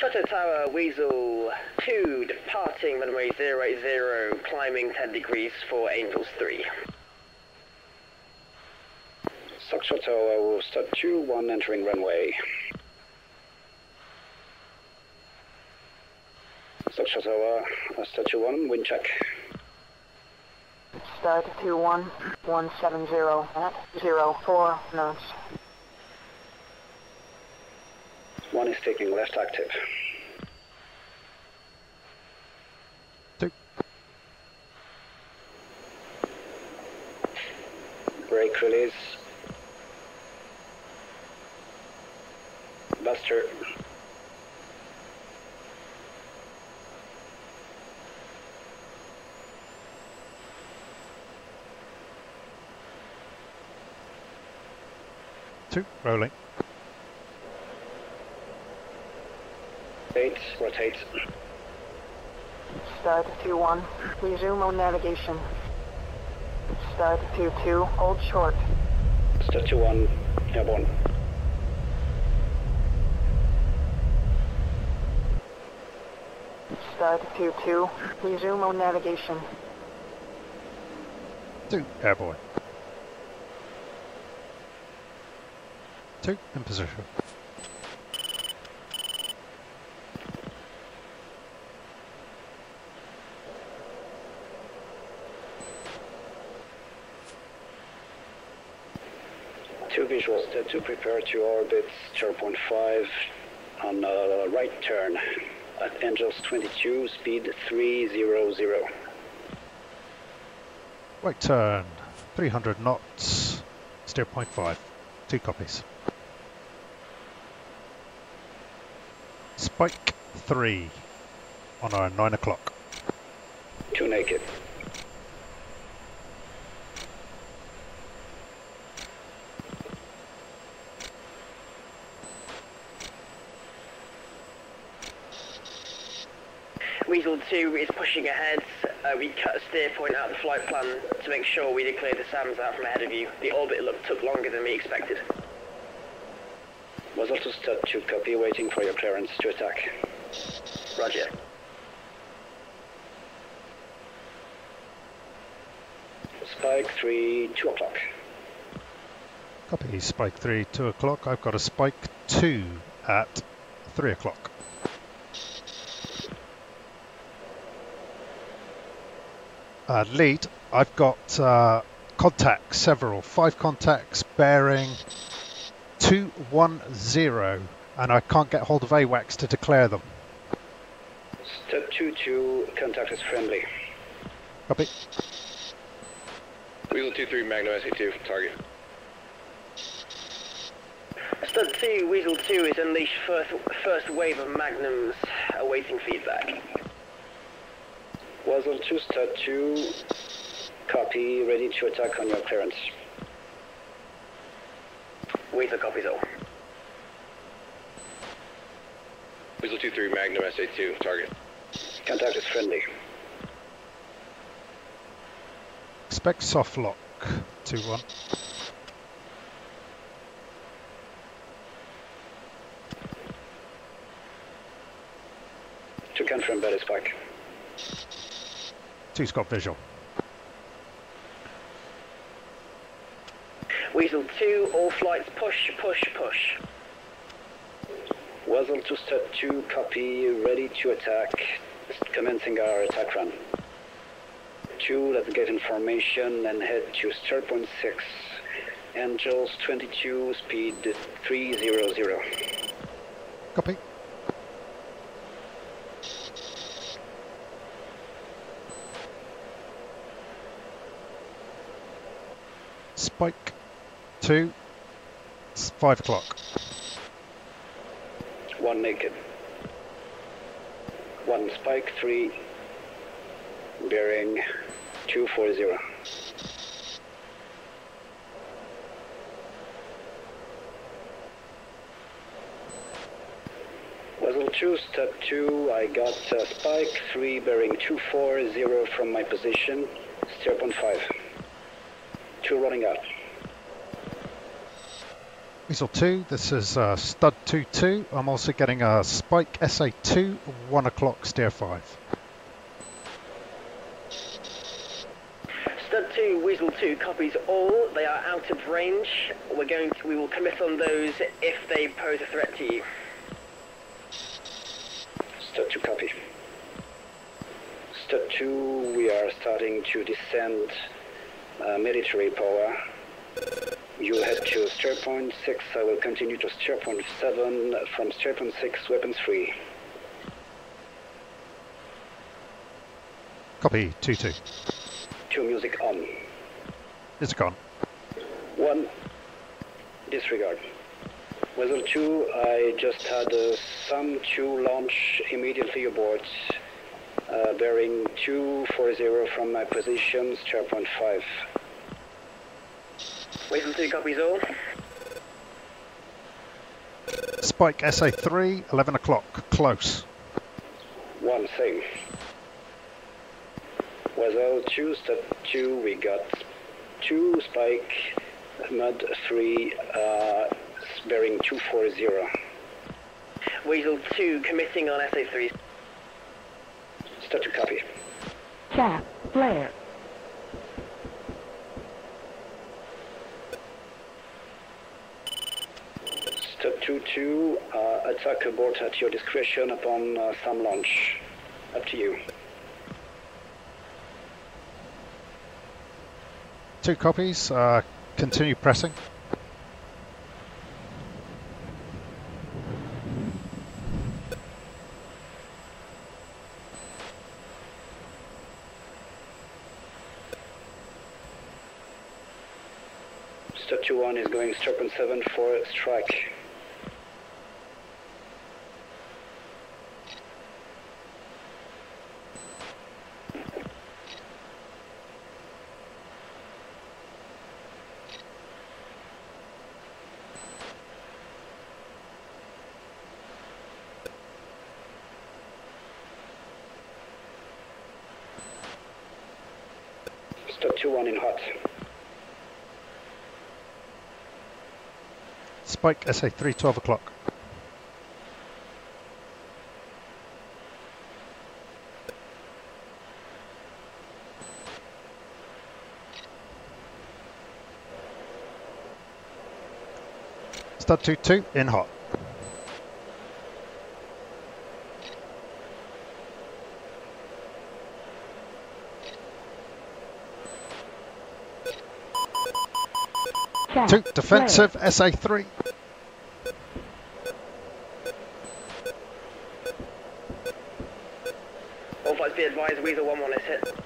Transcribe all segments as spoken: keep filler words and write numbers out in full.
Soxshot Tower, Weasel two, departing runway zero eight zero, climbing ten degrees for Angels three. Soxshot Tower will Stud two one, entering runway. Soxshot Tower, Statue one, wind check. Stud two one, one seventy at zero four knots. One is taking left active. Two. Brake release. Buster. Two, rolling. Eight, rotate. Stud two one, resume on navigation. Stud two two, hold short. Stud two one, airborne. Stud two two, resume on navigation. Two, airborne. Two, in position. Visual, step two, prepare to orbit zero point five on a right turn at Angels twenty-two, speed three hundred. Right turn, three hundred knots, Steerpoint five, two copies. Spike three on our nine o'clock. Two naked. Weasel two is pushing ahead. Uh, we cut Steerpoint out of the flight plan to make sure we declare the SAMs out from ahead of you. The orbit look took longer than we expected. Was also Stud two copy, waiting for your clearance to attack. Roger. Spike three, two o'clock. Copy, Spike three, two o'clock. I've got a Spike two at three o'clock. Uh, lead, I've got uh, contacts, several, five contacts bearing two one zero, and I can't get hold of AWACS to declare them. Step two two, contact is friendly. Copy. Weasel two three, Magnum S A two, target. Stud two, Weasel two is unleashed first, first wave of Magnums, awaiting feedback. Weasel two, Stud two, copy, ready to attack on your clearance. Weasel copies all. Weasel two three, Magnum S A two, target. Contact is friendly. Expect soft lock, two one. To confirm better spike. Two's got visual. Weasel two, all flights push, push, push. Weasel two, Stud two, copy, ready to attack. Commencing our attack run. two, let's get information and head to Steerpoint six. Angels twenty-two, speed three hundred. Copy. Spike two, it's five o'clock. One naked. One Spike three, bearing two four zero. Weasel two, Stud two, I got uh, Spike three, bearing two four zero from my position. Steerpoint five. Running up. Weasel two, this is uh, Stud two two. I'm also getting a Spike S A two, one o'clock, steer five. Stud two, Weasel two copies all. They are out of range. We're going to, we will commit on those if they pose a threat to you. Stud two copy. Stud two, we are starting to descend uh, military power. You head to Steerpoint six, I will continue to Steerpoint seven, from Steerpoint six, weapons free. Copy, two two. two music on. It's gone. one, disregard. Weasel two, I just had a S A M two launch immediately aboard, uh, bearing two four zero from my position, Steerpoint five. Weasel two copies all. Spike S A three, eleven o'clock, close. one thing. Weasel two, Stud two, we got two Spike, Mud three, uh, bearing two four zero. Weasel two, committing on S A three. Stud two copy. Chap, flare. two two, uh, attack abort at your discretion upon uh, some launch. Up to you. Two copies, uh, continue pressing. Statue one is going Steerpoint seven for strike. two one in hot. Spike S A three, twelve o'clock. Stud two two in hot. Two defensive S A three. All flights be advised, Weasel one one is hit.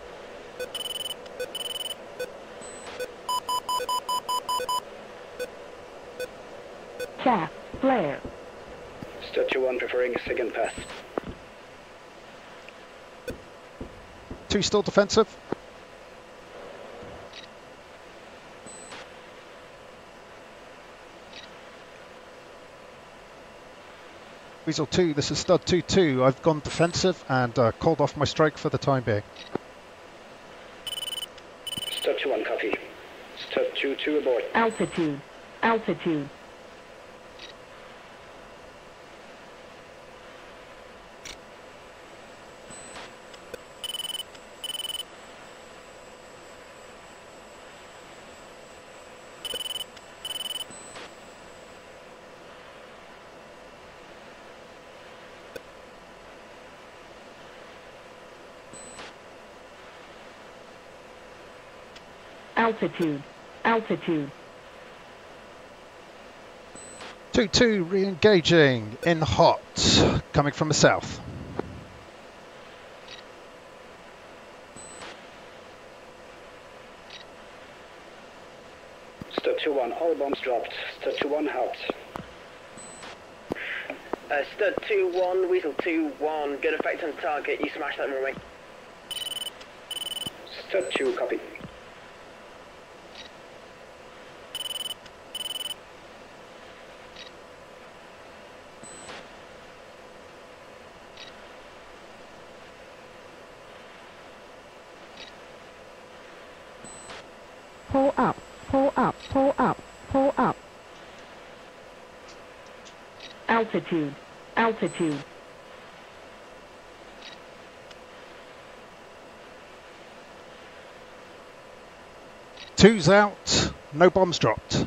Chaff, flare. Statue one preferring second pass. Two still defensive. Weasel two, this is Stud two two. I've gone defensive and uh, called off my strike for the time being. Stud two one copy. Stud two two aboard. Altitude. Altitude. Altitude, altitude. two two re-engaging in hot, coming from the south. Stud two one, all bombs dropped. Stud two one hot. Uh, Stud two one, Weasel two one, good effect on target. You smash that runway. Stud two, copy. Pull up, pull up, pull up, pull up. Altitude. Altitude. Two's out. No bombs dropped.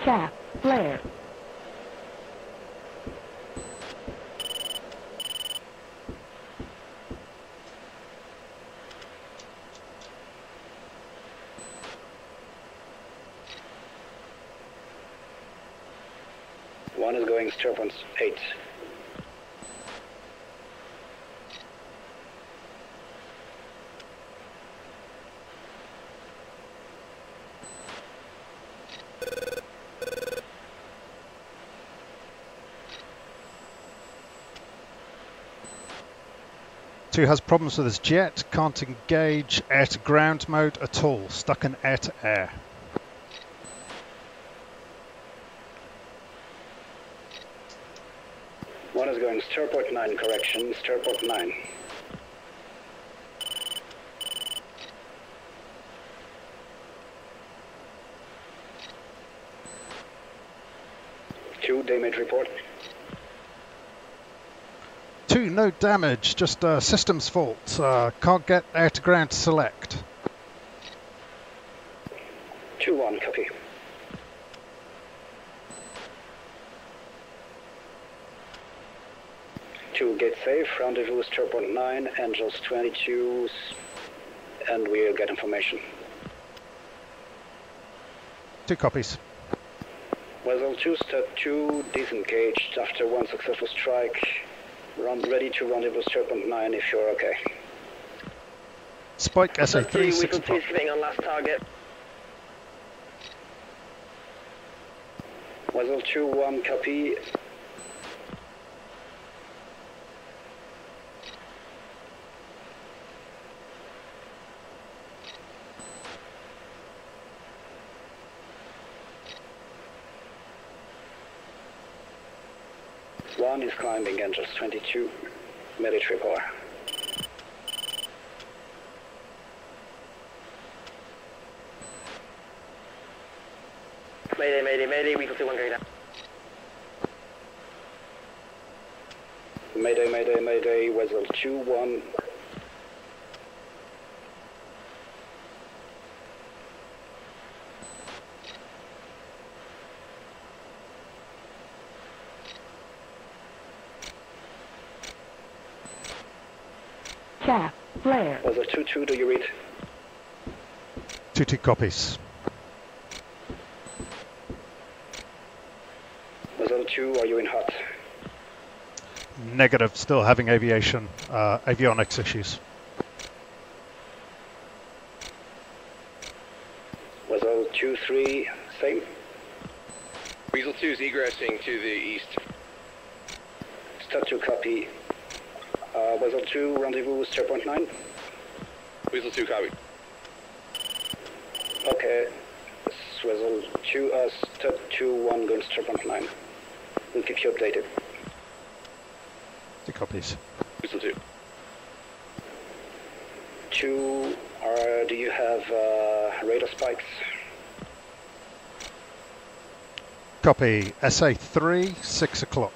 Cap. Flare. One is going Steerpoint eight. Two has problems with his jet, can't engage air to ground mode at all, stuck in air to air. One is going Steerpoint nine, correction, Steerpoint nine. Two, damage report. Two, no damage, just uh, systems fault. Uh, can't get air to ground to select. two one, copy. two, get safe, rendezvous Steerpoint nine, Angels twenty-two, and we'll get information. two copies. Weasel two, Stud two, disengaged after one successful strike. Run ready to rendezvous Steerpoint nine if you're okay. Spike S A three, we can see something on last target. Weasel two one, copy. One is climbing Angels twenty-two, military bar. Mayday, Mayday, Mayday, we can see one going down. Mayday, Mayday, Mayday, Weasel two one. Cap, flare. Weasel two two, do you read? two two copies. Weasel two, are you in hot? Negative, still having aviation, uh, avionics issues. Weasel two three, same? Weasel two is egressing to the east. Statue copy. Uh, Weasel two, rendezvous with Steerpoint nine. Weasel two, copy. Okay, Weasel two, uh, Stud two one going to Steerpoint nine. We'll keep you updated. Two copies. Weasel two. Two, uh, do you have uh, radar spikes? Copy, S A three, six o'clock.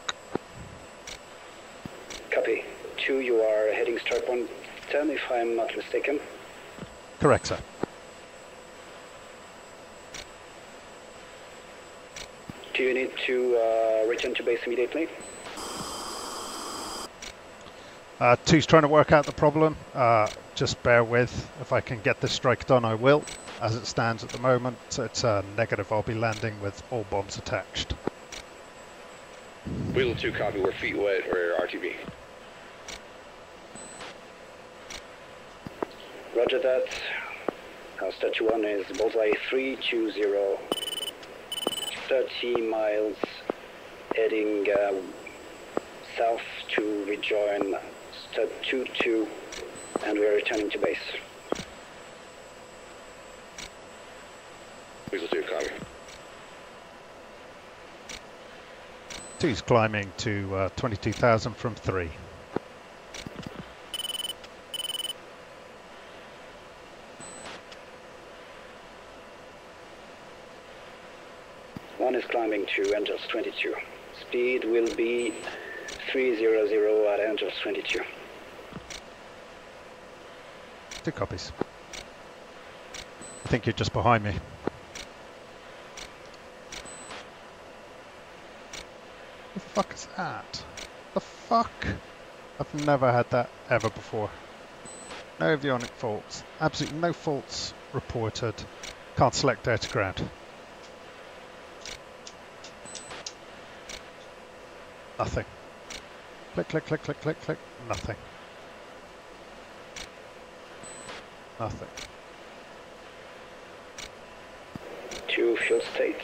Two, you are heading Steerpoint ten, if I'm not mistaken. Correct, sir. Do you need to uh, return to base immediately? Uh, two's trying to work out the problem. Uh, just bear with. If I can get this strike done, I will. As it stands at the moment, it's uh, negative. I'll be landing with all bombs attached. Weasel two, copy. We're feet wet. We're R T B. Roger that. Our Statue one is bullseye three two zero, thirty miles, heading uh, south to rejoin Stud two two, and we are returning to base. Weasel two, copy. two's climbing to uh, twenty-two thousand from three. One is climbing to Angels twenty-two. Speed will be three hundred at Angels twenty-two. Two copies. I think you're just behind me. What the fuck is that? The fuck? I've never had that ever before. No avionic faults. Absolutely no faults reported. Can't select air to ground. Nothing. Click, click, click, click, click, click. Nothing. Nothing. Two fuel states.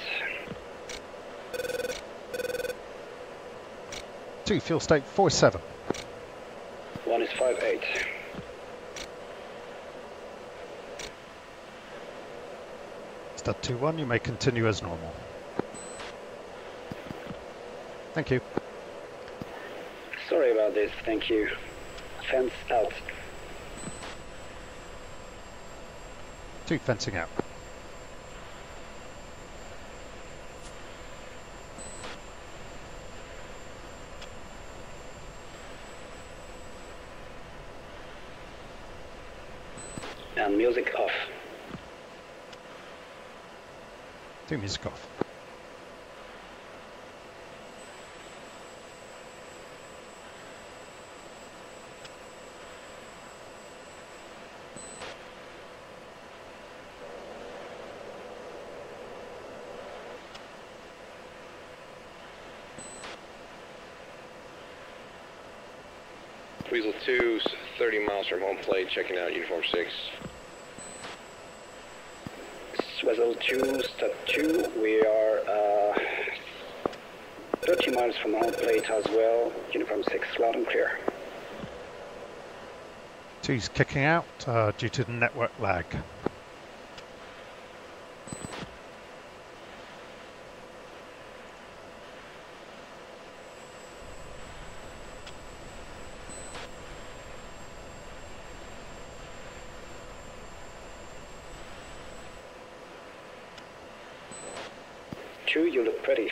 Two fuel state four seven. One is five eight. Stud two one, you may continue as normal. Thank you. Sorry about this, thank you. Fence out. Two fencing out. And music off. Two music off. Weasel two, thirty miles from home plate, checking out Uniform six. Weasel two, Stud two, we are uh, thirty miles from home plate as well, Uniform six, loud and clear. two's kicking out uh, due to the network lag. You look pretty.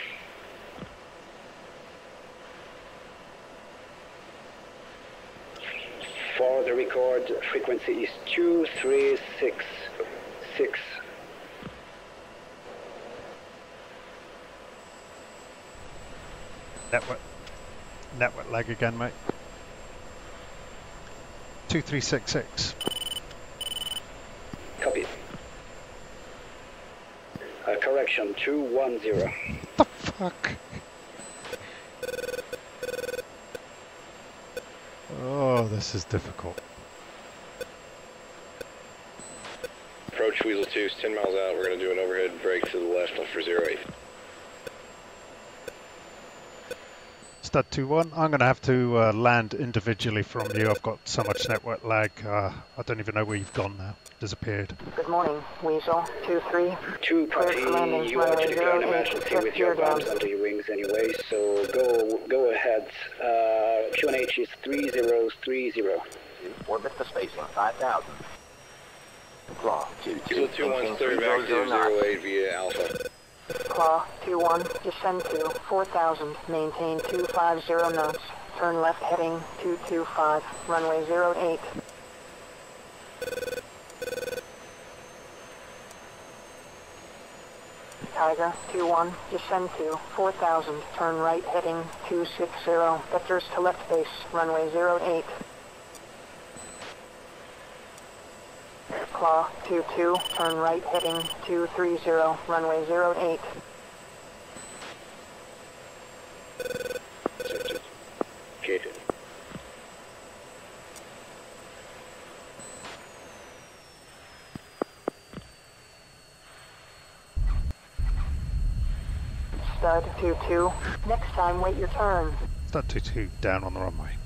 For the record, frequency is two three six six. Network, network lag again, mate. two three six six. Correction, two one zero. The fuck? Oh, this is difficult. Approach Weasel two, it's ten miles out. We're going to do an overhead break to the left, left for zero eight. Stud two one, I'm going to have to uh, land individually from you. I've got so much network lag, uh, I don't even know where you've gone now. Disappeared. Good morning, Weasel two three. Two copy, you are to declare an emergency with your bombs under your wings anyway, so go go ahead. Uh, Q N H is three zero three zero. Orbit the spacing, five thousand. Claw two two. Weasel two one, back to zero eight via Alpha. Claw two one, descend to four thousand, maintain two five zero knots, turn left heading two two five, runway zero eight. Tiger two one, descend to four thousand, turn right heading two six zero, vectors to left base, runway zero eight. Claw two two, turn right heading two three zero, runway zero eight. Stud two two, next time wait your turn. Stud two two, down on the runway.